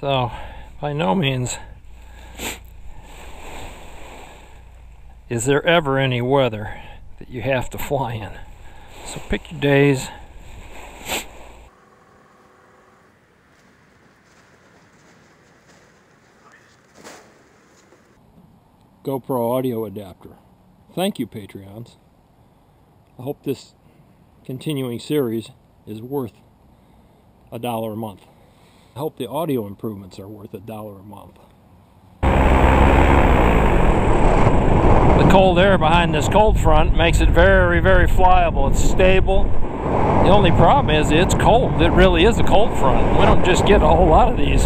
So by no means is there ever any weather that you have to fly in. So pick your days. GoPro audio adapter. Thank you, Patreons. I hope this continuing series is worth $1 a month. I hope the audio improvements are worth $1 a month. The cold air behind this cold front makes it very, very flyable. It's stable. The only problem is it's cold. It really is a cold front. We don't just get a whole lot of these.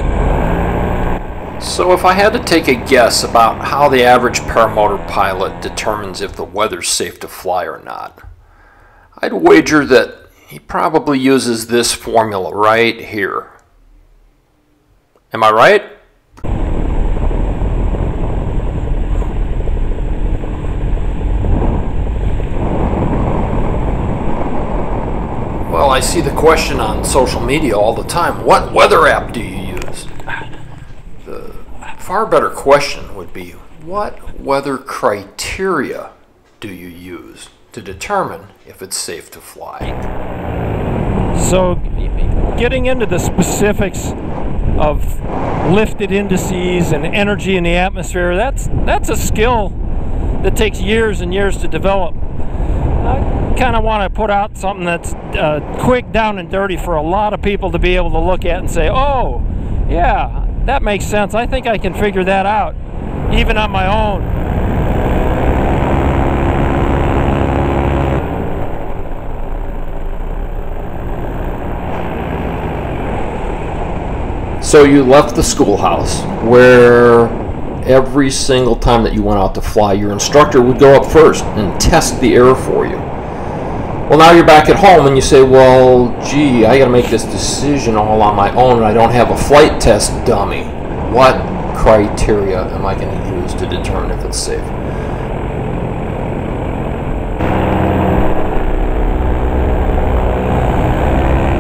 So if I had to take a guess about how the average paramotor pilot determines if the weather's safe to fly or not, I'd wager that he probably uses this formula right here. Am I right? Well, I see the question on social media all the time, what weather app do you use? The far better question would be, what weather criteria do you use to determine if it's safe to fly? So getting into the specifics of lifted indices and energy in the atmosphere, that's a skill that takes years and years to develop. I kind of want to put out something that's quick, down and dirty for a lot of people to be able to look at and say, oh yeah, that makes sense. I think I can figure that out, even on my own. So you left the schoolhouse where every single time that you went out to fly, your instructor would go up first and test the air for you. Well, now you're back at home and you say, well, gee, I gotta make this decision all on my own and I don't have a flight test dummy. What criteria am I gonna use to determine if it's safe?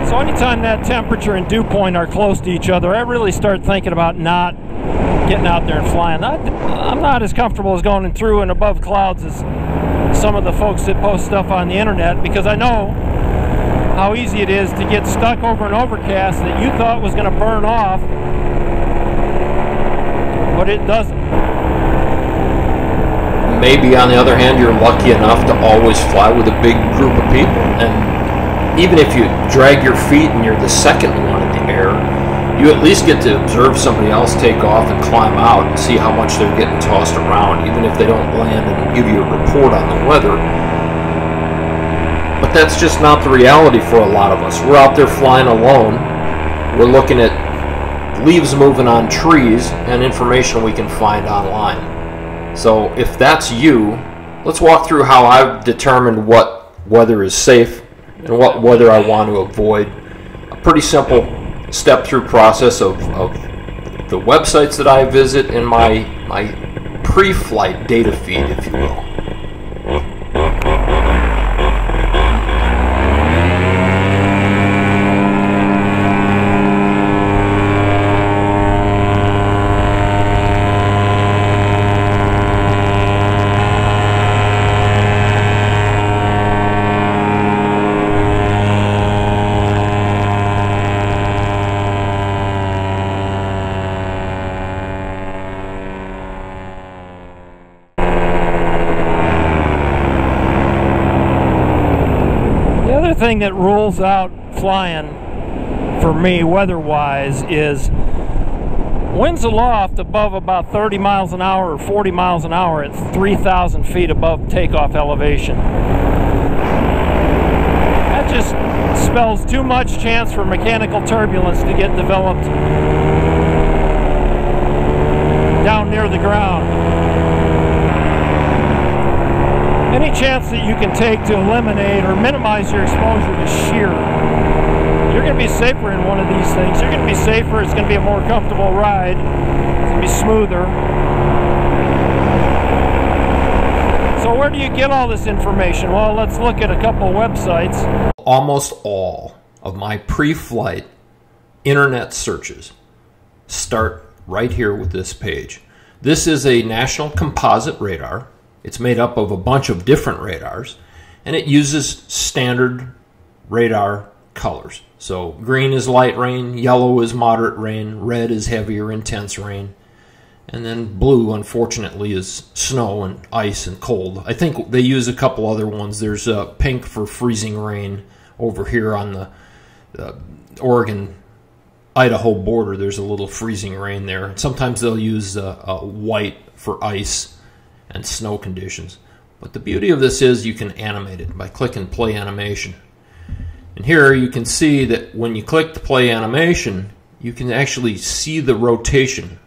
So anytime that temperature and dew point are close to each other, I really start thinking about not getting out there and flying. I'm not as comfortable as going through and above clouds as some of the folks that post stuff on the internet, because I know how easy it is to get stuck over an overcast that you thought was going to burn off, but it doesn't. Maybe on the other hand, you're lucky enough to always fly with a big group of people, and even if you drag your feet and you're the second one in the air, you at least get to observe somebody else take off and climb out and see how much they're getting tossed around, even if they don't land and give you a report on the weather. But that's just not the reality for a lot of us. We're out there flying alone. We're looking at leaves moving on trees and information we can find online. So if that's you, let's walk through how I've determined what weather is safe and what weather I want to avoid. A pretty simple step-through process of the websites that I visit and my pre-flight data feed, if you will. Thing that rules out flying for me weather-wise is winds aloft above about 30 miles an hour or 40 miles an hour at 3,000 feet above takeoff elevation. That just spells too much chance for mechanical turbulence to get developed down near the ground. Any chance that you can take to eliminate or minimize your exposure to shear, you're going to be safer in one of these things. You're going to be safer, it's going to be a more comfortable ride, it's going to be smoother. So where do you get all this information? Well, let's look at a couple websites. Almost all of my pre-flight internet searches start right here with this page. This is a National Composite Radar. It's made up of a bunch of different radars, and it uses standard radar colors. So green is light rain, yellow is moderate rain, red is heavy or intense rain, and then blue, unfortunately, is snow and ice and cold. I think they use a couple other ones. There's pink for freezing rain over here on the Oregon-Idaho border. There's a little freezing rain there. Sometimes they'll use white for ice and snow conditions. But the beauty of this is you can animate it by click and play animation. And here you can see that when you click the play animation, you can actually see the rotation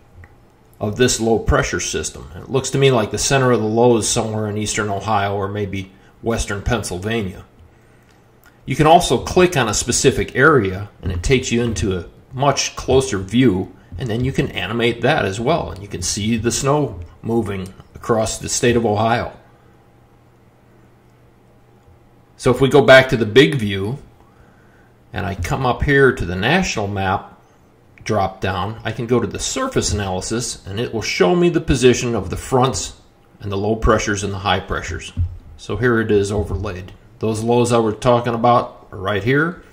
of this low pressure system. And it looks to me like the center of the low is somewhere in eastern Ohio or maybe western Pennsylvania. You can also click on a specific area and it takes you into a much closer view, and then you can animate that as well, and you can see the snow moving across the state of Ohio. So if we go back to the big view and I come up here to the national map drop down, I can go to the surface analysis and it will show me the position of the fronts and the low pressures and the high pressures. So here it is overlaid. Those lows I were talking about are right here.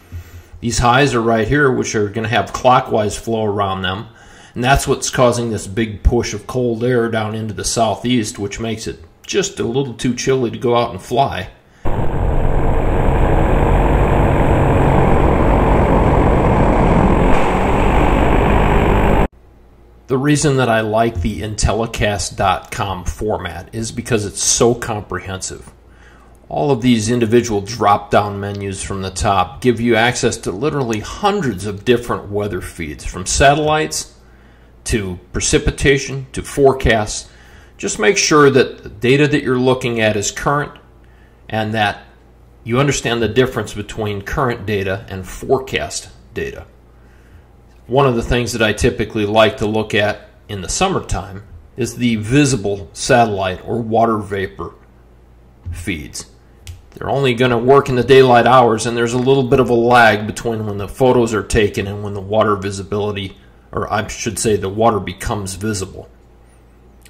These highs are right here, which are going to have clockwise flow around them. And that's what's causing this big push of cold air down into the southeast, which makes it just a little too chilly to go out and fly. The reason that I like the IntelliCast.com format is because it's so comprehensive. All of these individual drop-down menus from the top give you access to literally hundreds of different weather feeds, from satellites to precipitation to forecasts. Just make sure that the data that you're looking at is current and that you understand the difference between current data and forecast data. One of the things that I typically like to look at in the summertime is the visible satellite or water vapor feeds. They're only going to work in the daylight hours, and there's a little bit of a lag between when the photos are taken and when the water visibility, or I should say the water becomes visible.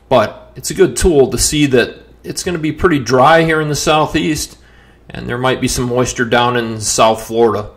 But it's a good tool to see that it's going to be pretty dry here in the southeast, and there might be some moisture down in South Florida.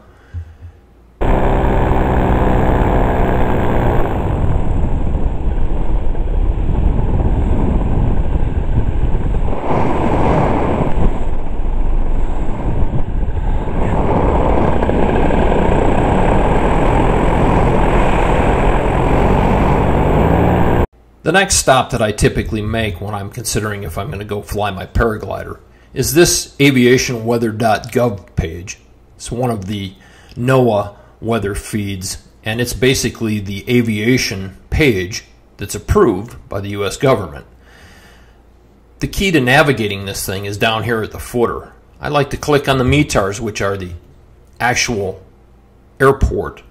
The next stop that I typically make when I'm considering if I'm going to go fly my paraglider is this aviationweather.gov page. It's one of the NOAA weather feeds, and it's basically the aviation page that's approved by the U.S. government. The key to navigating this thing is down here at the footer. I like to click on the METARs, which are the actual airport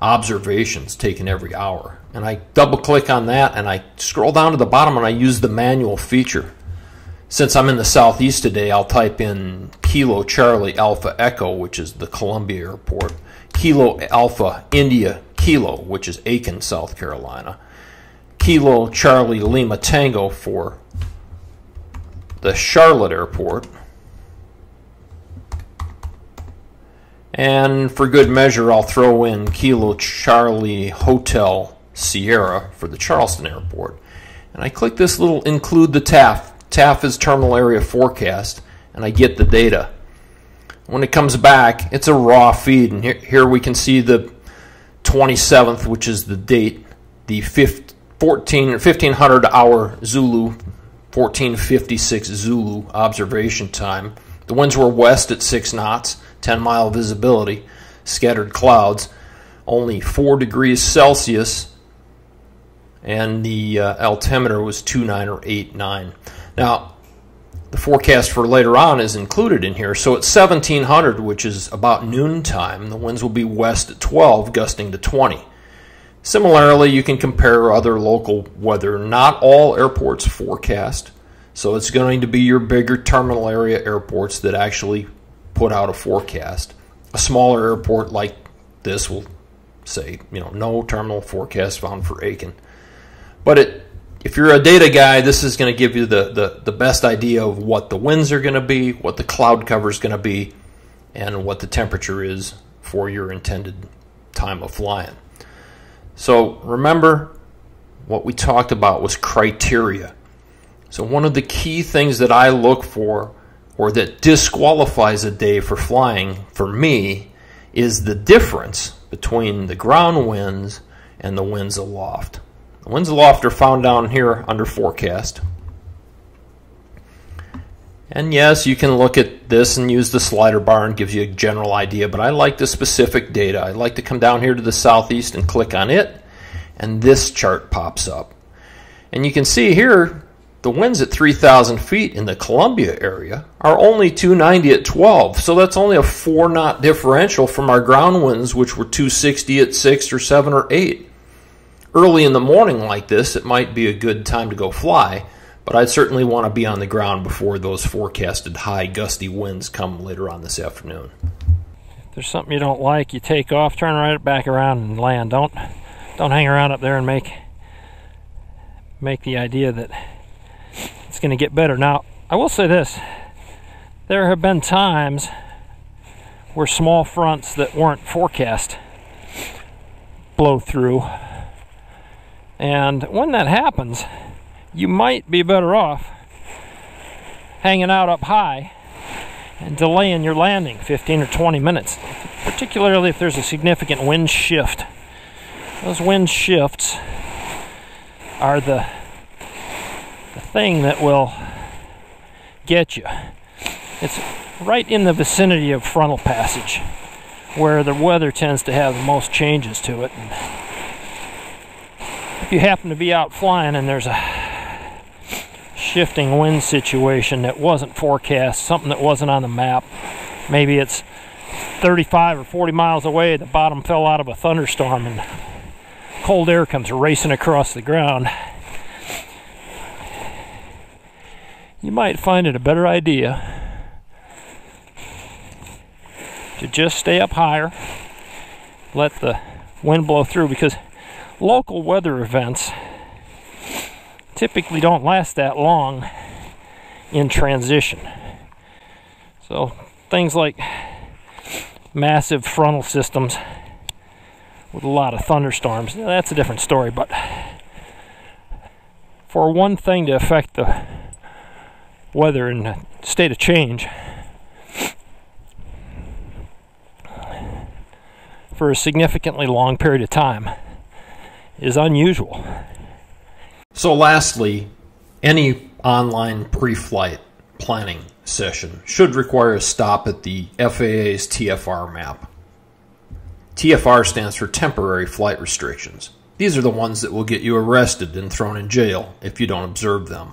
observations taken every hour. And I double click on that and I scroll down to the bottom and I use the manual feature. Since I'm in the southeast today, I'll type in Kilo Charlie Alpha Echo, which is the Columbia Airport, Kilo Alpha India Kilo, which is Aiken, South Carolina, Kilo Charlie Lima Tango for the Charlotte Airport, and for good measure I'll throw in Kilo Charlie Hotel Sierra for the Charleston Airport. And I click this little include the TAF. TAF is Terminal Area Forecast, and I get the data. When it comes back, it's a raw feed, and here we can see the 27th, which is the date, the 1500 hour Zulu, 1456 Zulu observation time. The winds were west at 6 knots, 10-mile visibility, scattered clouds, only 4 degrees Celsius, and the altimeter was 29 or 89. Now, the forecast for later on is included in here. So at 1700, which is about noontime, the winds will be west at 12, gusting to 20. Similarly, you can compare other local weather. Not all airports forecast, so it's going to be your bigger terminal area airports that actually put out a forecast. A smaller airport like this will say, you know, no terminal forecast found for Aiken. But if you're a data guy, this is going to give you the best idea of what the winds are going to be, what the cloud cover is going to be, and what the temperature is for your intended time of flying. So remember, what we talked about was criteria. So one of the key things that I look for, or that disqualifies a day for flying for me, is the difference between the ground winds and the winds aloft. The winds aloft are found down here under forecast. And yes, you can look at this and use the slider bar and gives you a general idea, but I like the specific data. I like to come down here to the southeast and click on it, and this chart pops up. And you can see here, the winds at 3,000 feet in the Columbia area are only 290 at 12, so that's only a 4-knot differential from our ground winds, which were 260 at 6 or 7 or 8. Early in the morning like this, it might be a good time to go fly, but I'd certainly want to be on the ground before those forecasted high gusty winds come later on this afternoon. If there's something you don't like, you take off, turn right back around and land. Don't hang around up there and make the idea that it's going to get better. Now, I will say this. There have been times where small fronts that weren't forecast blow through. And when that happens, you might be better off hanging out up high and delaying your landing 15 or 20 minutes, particularly if there's a significant wind shift. Those wind shifts are the thing that will get you. It's right in the vicinity of frontal passage where the weather tends to have the most changes to it. And if you happen to be out flying and there's a shifting wind situation that wasn't forecast, something that wasn't on the map, maybe it's 35 or 40 miles away, the bottom fell out of a thunderstorm and cold air comes racing across the ground, you might find it a better idea to just stay up higher, let the wind blow through, because local weather events typically don't last that long in transition. So things like massive frontal systems with a lot of thunderstorms, that's a different story, but for one thing to affect the weather in a state of change, for a significantly long period of time, is unusual. So lastly, any online pre-flight planning session should require a stop at the FAA's TFR map. TFR stands for Temporary Flight Restrictions. These are the ones that will get you arrested and thrown in jail if you don't observe them.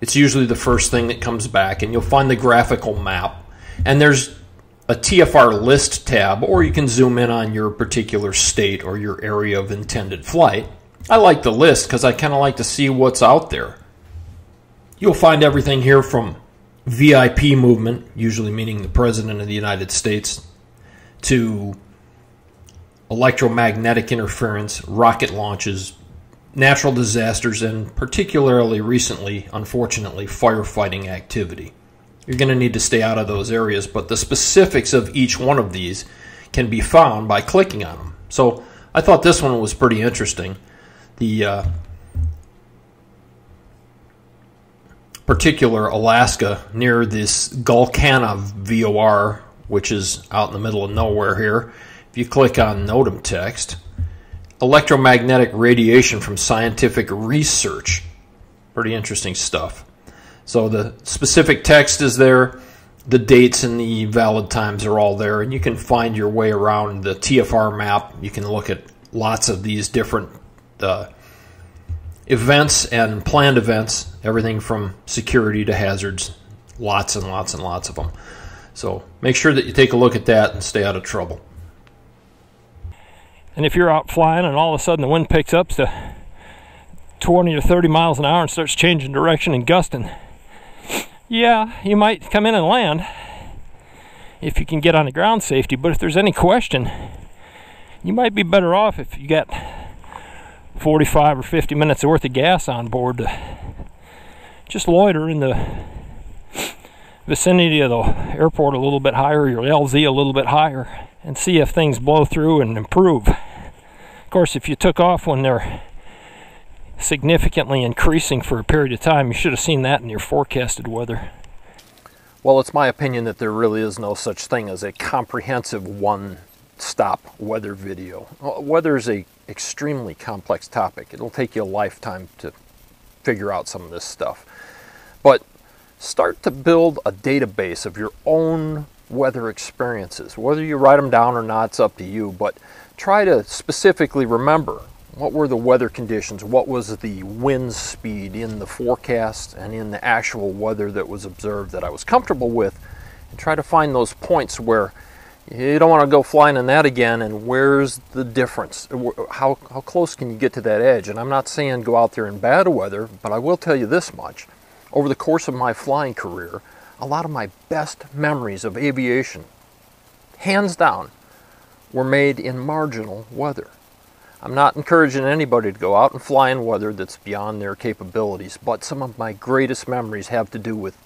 It's usually the first thing that comes back, and you'll find the graphical map, and there's a TFR list tab, or you can zoom in on your particular state or your area of intended flight. I like the list because I kind of like to see what's out there. You'll find everything here from VIP movement, usually meaning the President of the United States, to electromagnetic interference, rocket launches, natural disasters, and particularly recently, unfortunately, firefighting activity. You're going to need to stay out of those areas, but the specifics of each one of these can be found by clicking on them. So I thought this one was pretty interesting. The particular Alaska near this Gulkana VOR, which is out in the middle of nowhere here. If you click on NOTAM text, electromagnetic radiation from scientific research. Pretty interesting stuff. So the specific text is there, the dates and the valid times are all there, and you can find your way around the TFR map. You can look at lots of these different events and planned events, everything from security to hazards, lots and lots and lots of them. So make sure that you take a look at that and stay out of trouble. And if you're out flying and all of a sudden the wind picks up to 20 or 30 miles an hour and starts changing direction and gusting, yeah, you might come in and land. if you can get on the ground safety, but if there's any question, you might be better off if you got 45 or 50 minutes worth of gas on board to just loiter in the vicinity of the airport a little bit higher, your LZ a little bit higher, and see if things blow through and improve. Of course, if you took off when they're significantly increasing for a period of time, you should have seen that in your forecasted weather. Well, it's my opinion that there really is no such thing as a comprehensive one-stop weather video. Weather is an extremely complex topic. It'll take you a lifetime to figure out some of this stuff. But start to build a database of your own weather experiences. Whether you write them down or not, it's up to you, but try to specifically remember what were the weather conditions, what was the wind speed in the forecast and in the actual weather that was observed that I was comfortable with, and try to find those points where you don't want to go flying in that again, and where's the difference? How close can you get to that edge? And I'm not saying go out there in bad weather, but I will tell you this much. Over the course of my flying career, a lot of my best memories of aviation, hands down, were made in marginal weather. I'm not encouraging anybody to go out and fly in weather that's beyond their capabilities, but some of my greatest memories have to do with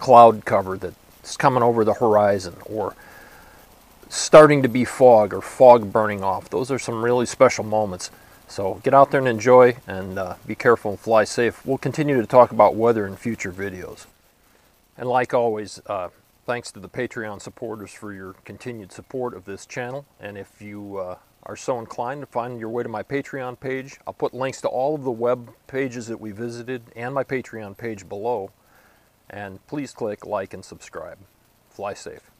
cloud cover that's coming over the horizon, or starting to be fog, or fog burning off. Those are some really special moments. So get out there and enjoy, and be careful and fly safe. We'll continue to talk about weather in future videos. And like always, thanks to the Patreon supporters for your continued support of this channel. And if you are so inclined to find your way to my Patreon page, I'll put links to all of the web pages that we visited and my Patreon page below. And please click like and subscribe. Fly safe.